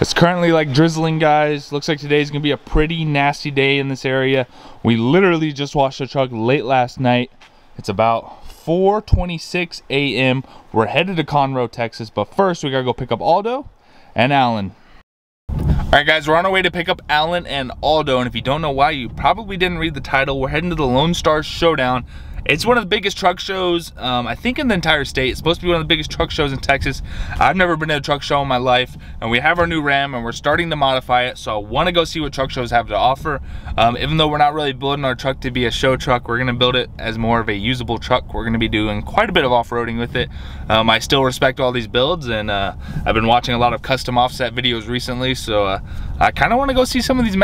It's currently like drizzling, guys. Looks like today's gonna be a pretty nasty day in this area. We literally just washed the truck late last night. It's about 4:26 a.m. We're headed to Conroe, Texas, but first we gotta go pick up Aldo and Alan. All right, guys, we're on our way to pick up Alan and Aldo, and if you don't know why, you probably didn't read the title. We're heading to the Lone Star Showdown. It's one of the biggest truck shows, I think, in the entire state. It's supposed to be one of the biggest truck shows in Texas. I've never been to a truck show in my life, and we have our new Ram, and we're starting to modify it, so I want to go see what truck shows have to offer. Even though we're not really building our truck to be a show truck, we're going to build it as more of a usable truck. We're going to be doing quite a bit of off-roading with it. I still respect all these builds, and I've been watching a lot of custom offset videos recently, so I kind of want to go see some of these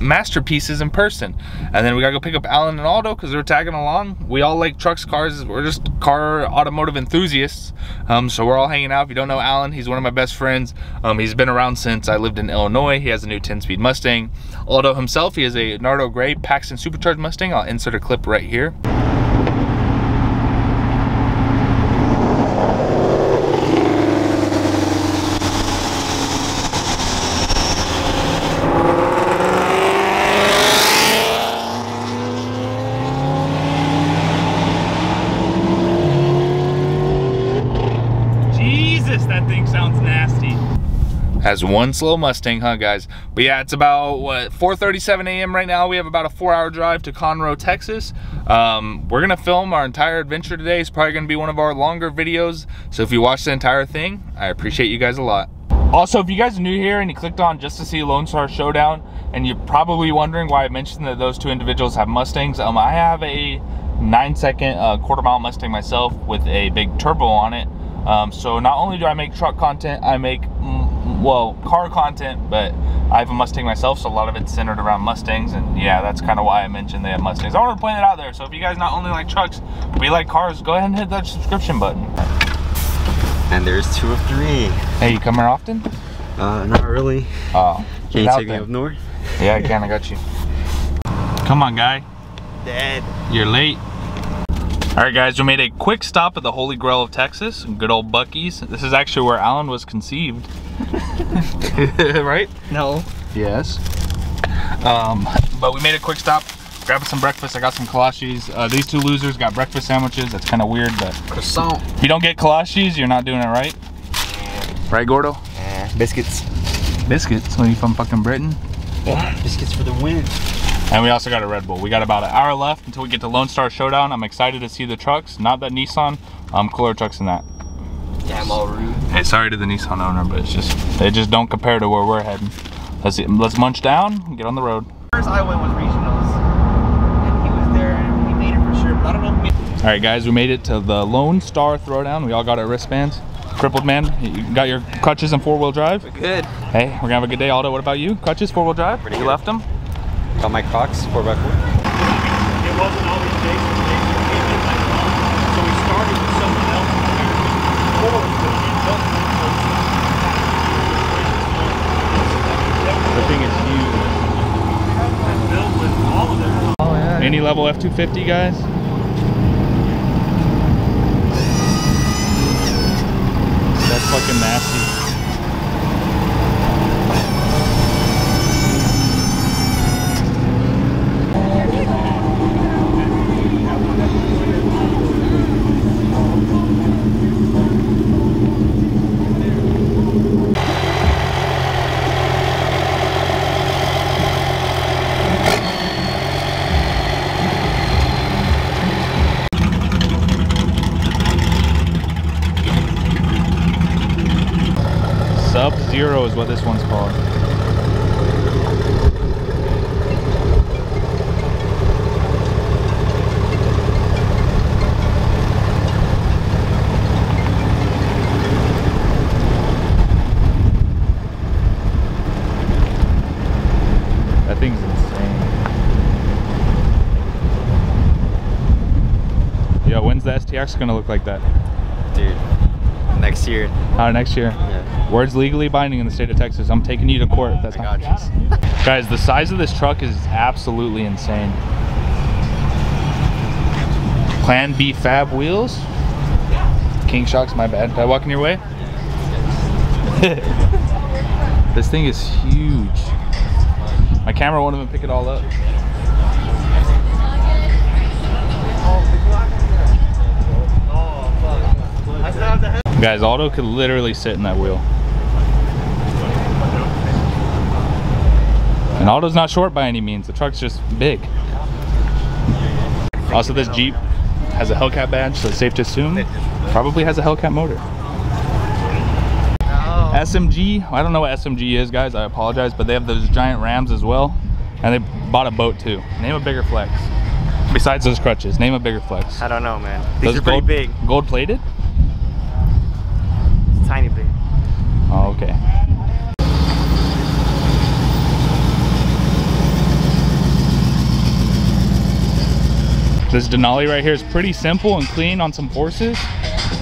masterpieces in person. And then we gotta go pick up Alan and Aldo because they're tagging along. We all like trucks, cars. We're just car automotive enthusiasts, so we're all hanging out. If you don't know Alan, he's one of my best friends. He's been around since I lived in Illinois. He has a new 10-speed Mustang. Aldo himself, he has a Nardo Gray Paxton supercharged Mustang. I'll insert a clip right here. Has one slow Mustang, huh, guys? But yeah, it's about, what, 4:37 a.m. right now. We have about a 4-hour drive to Conroe, Texas. We're gonna film our entire adventure today. It's probably gonna be one of our longer videos, so if you watch the entire thing, I appreciate you guys a lot. Also, if you guys are new here and you clicked on just to see Lone Star Showdown, and you're probably wondering why I mentioned that those two individuals have Mustangs, I have a 9-second quarter-mile Mustang myself with a big turbo on it. So not only do I make truck content, I make well, car content, but I have a Mustang myself, so a lot of it's centered around Mustangs, and yeah, that's kind of why I mentioned they have Mustangs. I want to point it out there, so if you guys not only like trucks, but you like cars, go ahead and hit that subscription button. And there's 2 of 3. Hey, you come here often? Not really. Oh. Can you take me up north? Yeah, I can, I got you. Come on, guy. Dad. You're late. All right, guys, we made a quick stop at the Holy Grail of Texas, good old Bucky's. This is actually where Alan was conceived. Right? No. Yes. But we made a quick stop, grabbed some breakfast. I got some kolaches. These two losers got breakfast sandwiches. That's kind of weird, but croissant. If you don't get kolaches, you're not doing it right. Right, Gordo? Biscuits. Biscuits? What, are you from fucking Britain? Yeah, biscuits for the win. And we also got a Red Bull. We got about an hour left until we get to Lone Star Showdown. I'm excited to see the trucks. Not that Nissan, cooler trucks than that. Yeah, I'm all rude. Hey, sorry to the Nissan owner, but it's just, they just don't compare to where we're heading. Let's munch down and get on the road. First I went with regionals, and he was there, and he made it for sure, but I don't know if he... All right, guys, we made it to the Lone Star Throwdown. We all got our wristbands. Crippled man, you got your crutches and four-wheel drive? We're good. Hey, we're gonna have a good day, Aldo. What about you? Crutches, four-wheel drive? Pretty good. You left them? Got my Cox, 4x4. It wasn't all these days, so we started with something else. The thing is huge. I filled with all of them. Oh, yeah. Any Level F250, guys? That's fucking nasty. Sub-Zero is what this one's called. That thing's insane. Yo, when's the STX gonna look like that? Dude, next year. Oh, next year? Yeah. Words legally binding in the state of Texas. I'm taking you to court if that's not the case. Guys, the size of this truck is absolutely insane. Plan B Fab wheels. King Shocks, my bad. Did I walk in your way? This thing is huge. My camera won't even pick it all up. Guys, Auto could literally sit in that wheel. And Auto's not short by any means. The truck's just big. Also, this Jeep has a Hellcat badge, so it's safe to assume probably has a Hellcat motor. SMG, I don't know what SMG is, guys, I apologize, but they have those giant Rams as well, and they bought a boat too. Name a bigger flex. Besides those crutches, name a bigger flex. I don't know, man. These are pretty big. Gold plated? It's a tiny bit. Oh, okay. This Denali right here is pretty simple and clean on some forces.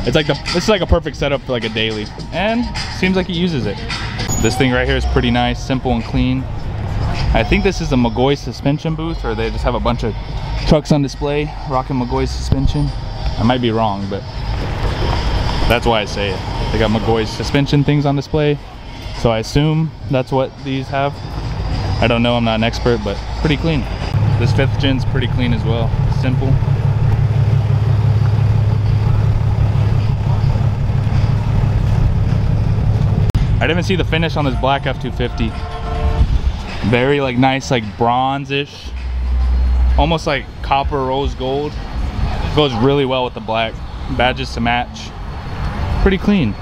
It's like this is like a perfect setup for like a daily, and seems like he uses it. This thing right here is pretty nice, simple and clean. I think this is a McGaughy suspension booth, or they just have a bunch of trucks on display rocking McGaughy suspension. I might be wrong, but that's why I say it. They got McGaughy suspension things on display, so I assume that's what these have. I don't know, I'm not an expert, but pretty clean. This fifth gen's pretty clean as well. Simple. I didn't even see the finish on this black F250. Very like nice, like bronze-ish, almost like copper rose gold. Goes really well with the black. Badges to match. Pretty clean.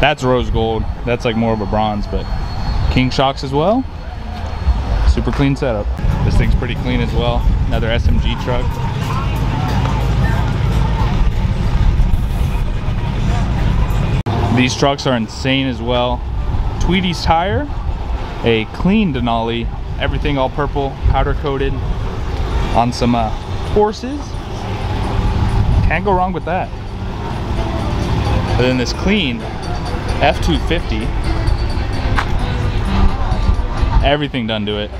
That's rose gold. That's like more of a bronze, but King Shocks as well. Super clean setup. This thing's pretty clean as well. Another SMG truck. These trucks are insane as well. Tweedy's tire, a clean Denali, everything all purple, powder coated on some horses. Can't go wrong with that. And then this clean F250. Everything done to it.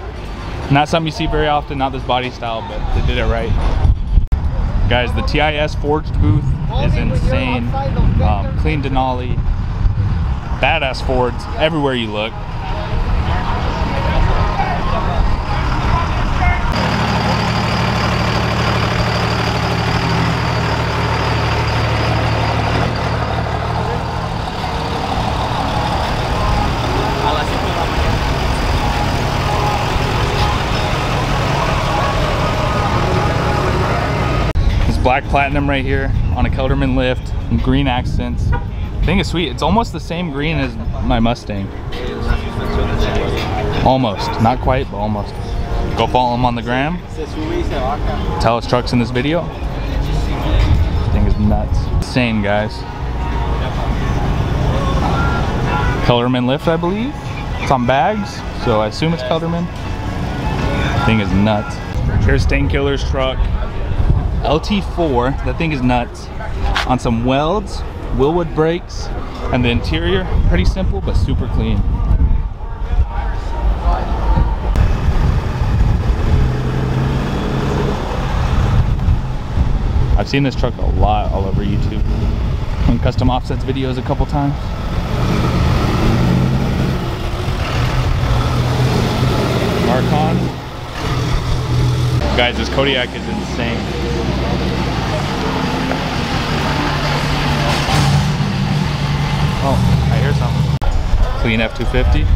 Not something you see very often, not this body style, but they did it right. Guys, the TIS Forged booth is insane. Clean Denali, badass Fords everywhere you look. Black platinum right here on a Kelderman lift, green accents. Thing is sweet. It's almost the same green as my Mustang. Almost, not quite, but almost. Go follow him on the gram. Tell us trucks in this video. This thing is nuts. Insane, guys. Kelderman lift, I believe. It's on bags, so I assume it's Kelderman. Thing is nuts. Here's Stainkiller's truck. LT4, that thing is nuts, on some welds, Wilwood brakes, and the interior, pretty simple but super clean. I've seen this truck a lot all over YouTube, in Custom Offsets videos a couple times. Archon. Guys, this Kodiak is insane. Oh, I hear something. Clean F250.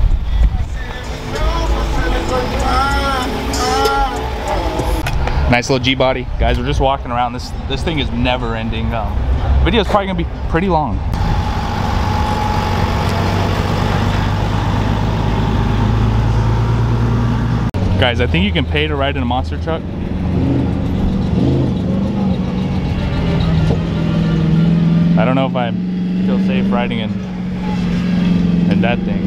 Nice little G-body. Guys, we're just walking around. This thing is never ending. Video's probably gonna be pretty long. Guys, I think you can pay to ride in a monster truck. I don't know if I feel safe riding in that thing.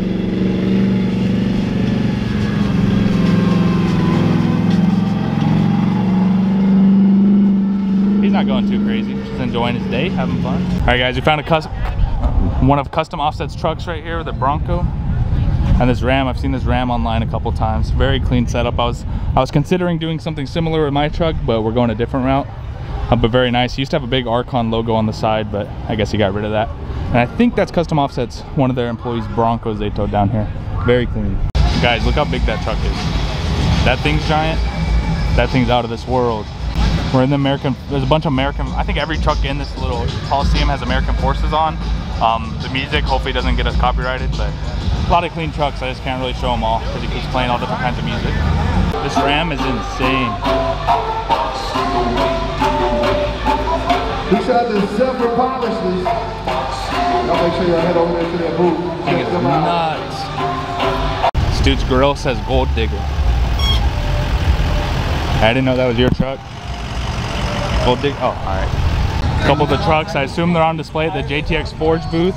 He's not going too crazy, just enjoying his day, having fun. All right, guys, we found a one of Custom Offset's trucks right here, the Bronco, and this Ram. I've seen this Ram online a couple times. Very clean setup. I was considering doing something similar with my truck, but we're going a different route. but very nice. He used to have a big Archon logo on the side, but I guess he got rid of that. And I think that's Custom Offsets, one of their employees' Broncos they towed down here. Very clean. Guys, look how big that truck is. That thing's giant. That thing's out of this world. We're in the American, there's a bunch of American, I think every truck in this little Coliseum has American Forces on. The music hopefully doesn't get us copyrighted, but a lot of clean trucks. I just can't really show them all because he keeps playing all different kinds of music. This Ram is insane. These are the separate polishes. I'll make sure y'all head over there to that booth. I think it's nuts. This dude's grill says Gold Digger. I didn't know that was your truck. Gold Digger, oh, all right. A couple of the trucks, I assume they're on display at the JTX Forged booth.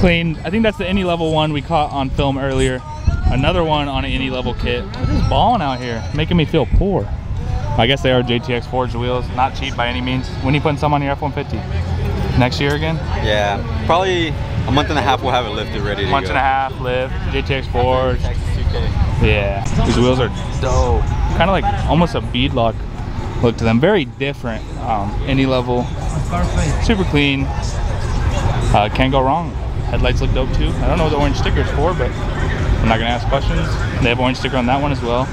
Clean, I think that's the Any Level one we caught on film earlier. Another one on an Any Level kit. They're just balling out here, making me feel poor. I guess they are JTX Forged wheels, not cheap by any means. When are you putting some on your F-150? Next year again? Yeah, probably a month and a half we'll have it lifted, ready to go. Month and a half, lift, JTX Forged. Yeah, these wheels are dope. Kind of like almost a beadlock look to them. Very different. Any Level, super clean. Can't go wrong. Headlights look dope too. I don't know what the orange sticker's for, but I'm not gonna ask questions. They have orange sticker on that one as well.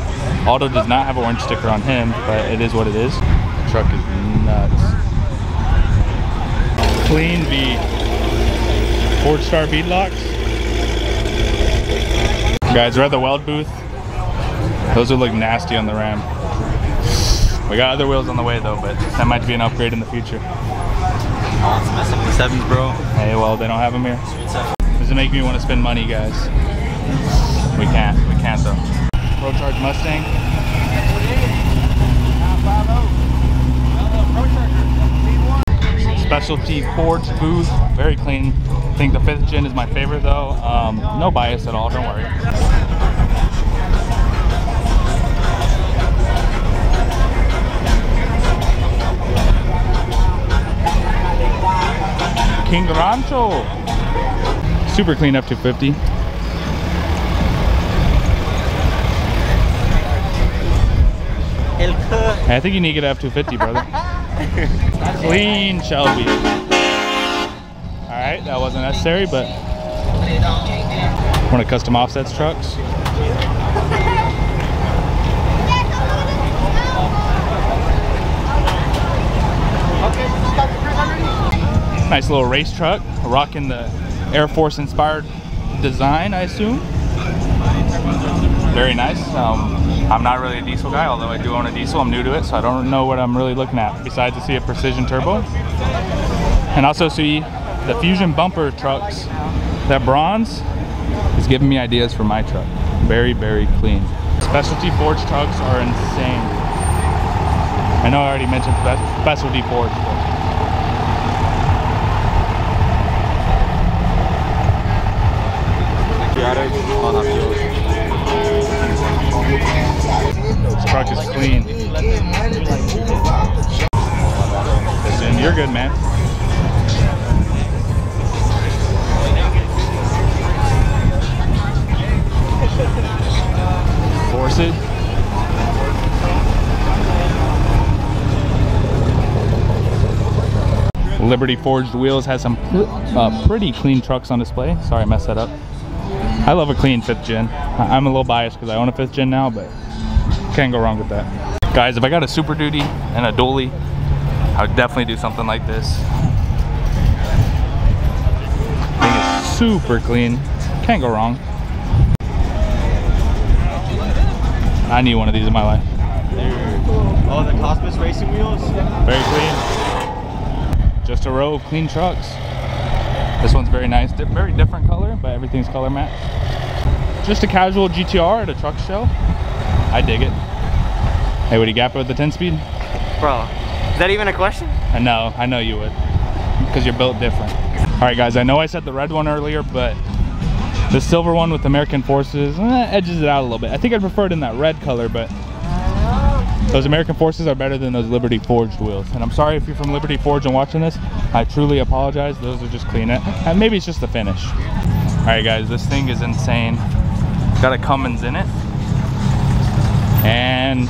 Aldo does not have orange sticker on him, but it is what it is. The truck is nuts. Clean V. Ford Star beadlocks. Guys, we're at the weld booth. Those would look nasty on the Ram. We got other wheels on the way though, but that might be an upgrade in the future. Oh, it's messing with the sevens, bro. Hey, well, they don't have them here. Doesn't make me want to spend money, guys. We can't though. Pro Charge Mustang. Specialty Ford booth, very clean. I think the 5th gen is my favorite though. No bias at all, don't worry. King Rancho. Super clean F-250. I think you need to get an F-250, brother. Clean Shelby. Alright, that wasn't necessary, but one of Custom Offsets trucks. Nice little race truck, rocking the Air Force inspired design, I assume. Very nice. I'm not really a diesel guy, although I do own a diesel. I'm new to it, so I don't know what I'm really looking at. Besides, I see a Precision Turbo, and also see the Fusion bumper trucks. That bronze is giving me ideas for my truck. Very, very clean. Specialty Forged trucks are insane. I know I already mentioned Specialty Forged. This truck is clean. Listen, you're good, man. Force it. Liberty Forged wheels has some pretty clean trucks on display. Sorry, I messed that up. I love a clean 5th gen. I'm a little biased because I own a 5th gen now, but can't go wrong with that. Guys, if I got a Super Duty and a dually, I would definitely do something like this. Thing is super clean. Can't go wrong. I need one of these in my life. Oh, the Cosmis Racing wheels? Very clean. Just a row of clean trucks. This one's very nice. Very different color, but everything's color matched. Just a casual GTR at a truck show. I dig it. Hey, would you gap it with the 10-speed? Bro, is that even a question? I know you would, because you're built different. All right, guys, I know I said the red one earlier, but the silver one with American Forces edges it out a little bit. I think I'd prefer it in that red color, but those American Forces are better than those Liberty Forged wheels. And I'm sorry if you're from Liberty Forge and watching this, I truly apologize. Those are just clean. And maybe it's just the finish. All right, guys, this thing is insane. It's got a Cummins in it. And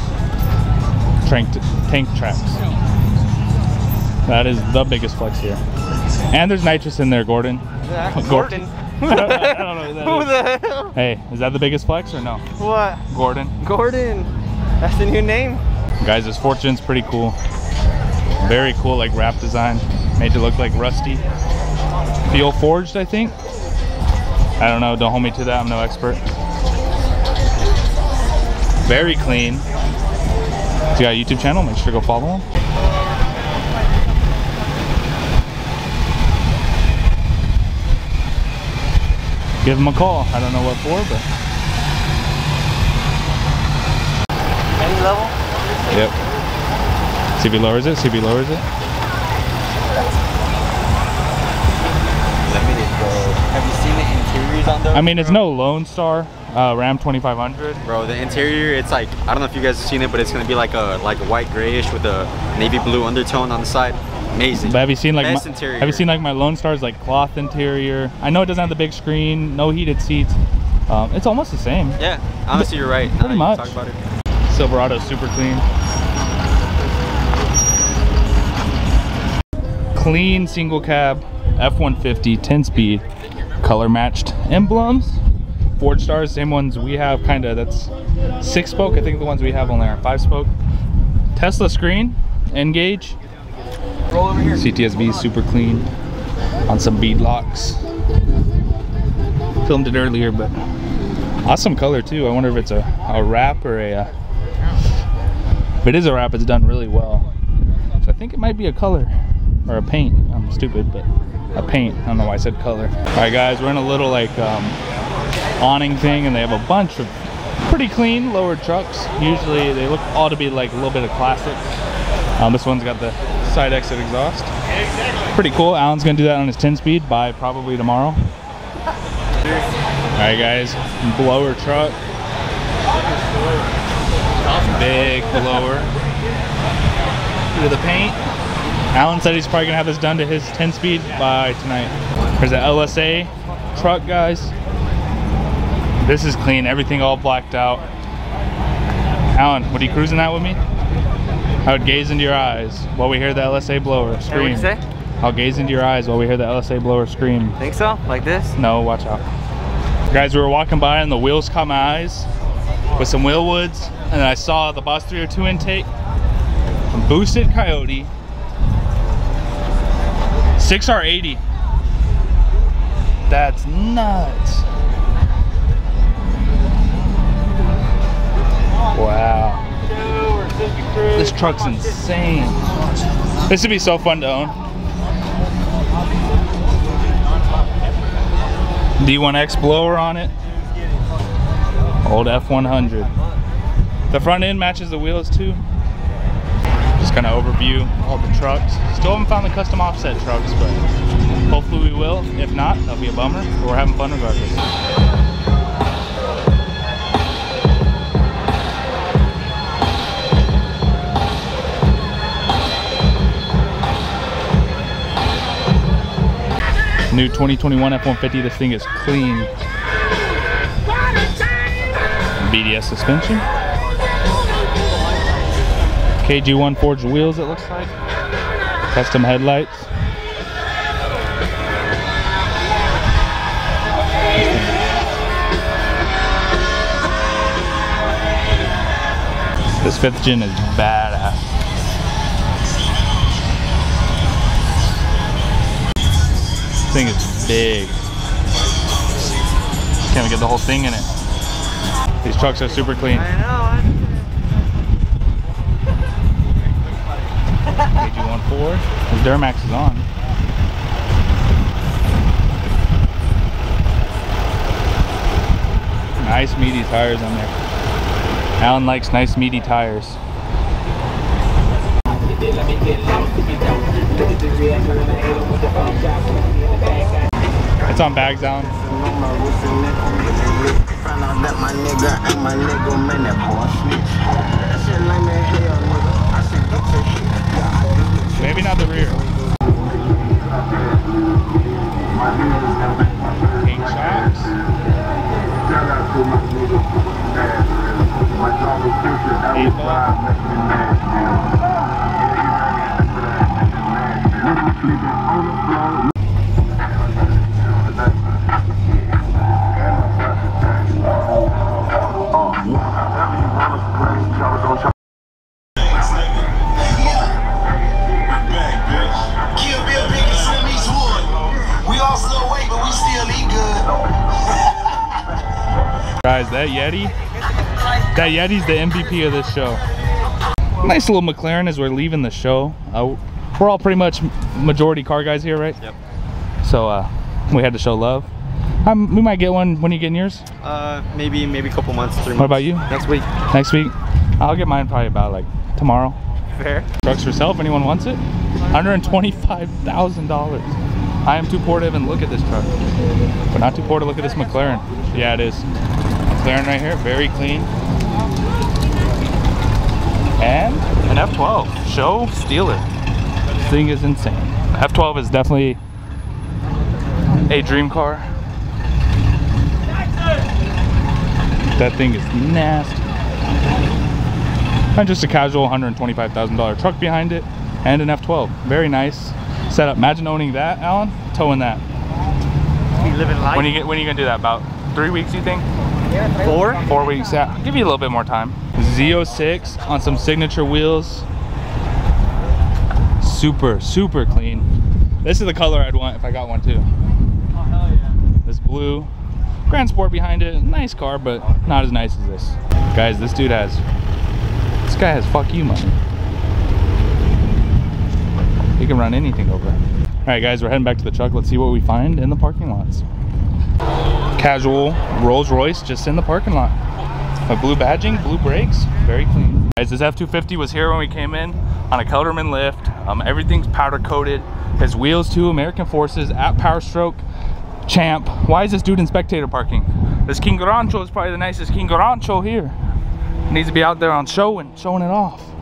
tank tracks. That is the biggest flex here. And there's nitrous in there, Gordon. Gordon. I don't know who that is. Who the hell? Hey, is that the biggest flex or no? What? Gordon. Gordon. That's the new name. Guys, this Fortune's pretty cool. Very cool, like wrap design. Made to look like rusty. Feel forged, I think. I don't know, don't hold me to that, I'm no expert. Very clean. If you got a YouTube channel, make sure to go follow him. Give him a call. I don't know what for, but... Any level? Yep. See if he lowers it, see if he lowers it. Have you seen the interiors on those? I mean, it's no Lone Star Ram 2500. Bro, the interior, it's like, I don't know if you guys have seen it, but it's going to be like a white grayish with a navy blue undertone on the side. Amazing. But have you seen like my, have you seen like my Lone Star's like cloth interior? I know it doesn't have the big screen, no heated seats. It's almost the same. Yeah, honestly, you're right. Pretty much. Talk about it. Silverado's super clean. Clean single cab, F150, 10 speed, color matched emblems. Ford Stars, same ones we have, kind of. That's 6-spoke. I think the ones we have only are 5-spoke. Tesla screen, N-gauge. Roll over here. CTSV super clean on some bead locks. Filmed it earlier, but awesome color too. I wonder if it's a wrap or a if it is a wrap, it's done really well. So I think it might be a color or a paint. I'm stupid, but a paint. I don't know why I said color. All right guys, we're in a little like awning thing, and they have a bunch of pretty clean lowered trucks. Usually they look all to be like a little bit of classic. This one's got the side exit exhaust. Pretty cool. Alan's gonna do that on his 10-speed by probably tomorrow. Alright guys, blower truck. Big blower. Look at the paint. Alan said he's probably gonna have this done to his 10-speed by tonight. There's that LSA truck, guys. This is clean, everything all blacked out. Alan, would you cruising that with me? I would gaze into your eyes while we hear the LSA blower scream. Hey, what'd you say? I'll gaze into your eyes while we hear the LSA blower scream. Think so? Like this? No, watch out. Guys, we were walking by and the wheels caught my eyes with some Wilwoods, and I saw the Boss 302 intake, boosted Coyote, 6R80. That's nuts. Wow. This truck's insane. This would be so fun to own. D1X blower on it. Old F100. The front end matches the wheels too. Just kind of overview all the trucks. Still haven't found the custom offset trucks, but hopefully we will. If not, that'll be a bummer. But we're having fun regardless. New 2021 F-150, this thing is clean. BDS suspension. KG1 forged wheels, it looks like. Custom headlights. This fifth gen is badass. Thing is big. Can't we get the whole thing in it? These trucks are super clean. I know. KG14. His Duramax is on. Nice meaty tires on there. Alan likes nice meaty tires. It's on bags, Alan. Maybe not the rear. King Shocks. 8-ball. Guys, that Yeti's the MVP of this show. Nice little McLaren as we're leaving the show. We're all pretty much majority car guys here, right? Yep. So we had to show love. We might get one. When are you getting yours? Maybe a couple months, 3 months. What about you? Next week. Next week? I'll get mine probably about like tomorrow. Fair. Trucks for sale if anyone wants it. $125,000. I am too poor to even look at this truck. But not too poor to look at this McLaren. Yeah, it is. McLaren right here, very clean. And an F12. Show, steal it. This thing is insane. The F12 is definitely a dream car. That thing is nasty. And just a casual $125,000 truck behind it and an F12. Very nice setup. Imagine owning that, Alan. Towing that. We live in life. When are you gonna do that? About 3 weeks, you think? Yeah, 4 weeks. Yeah, I'll give you a little bit more time. Z06 on some signature wheels. Super, super clean. This is the color I'd want if I got one too. Oh, hell yeah. This blue. Grand Sport behind it. Nice car, but not as nice as this. Guys, this guy has fuck you money. He can run anything over. All right, guys, we're heading back to the truck. Let's see what we find in the parking lots. Casual Rolls Royce just in the parking lot. A blue badging, blue brakes, very clean. Guys, this F250 was here when we came in on a Kelderman lift. Everything's powder coated. His wheels too, American Forces, at Power Stroke, champ. Why is this dude in spectator parking? This King Rancho is probably the nicest King Rancho here. Needs to be out there on showing it off.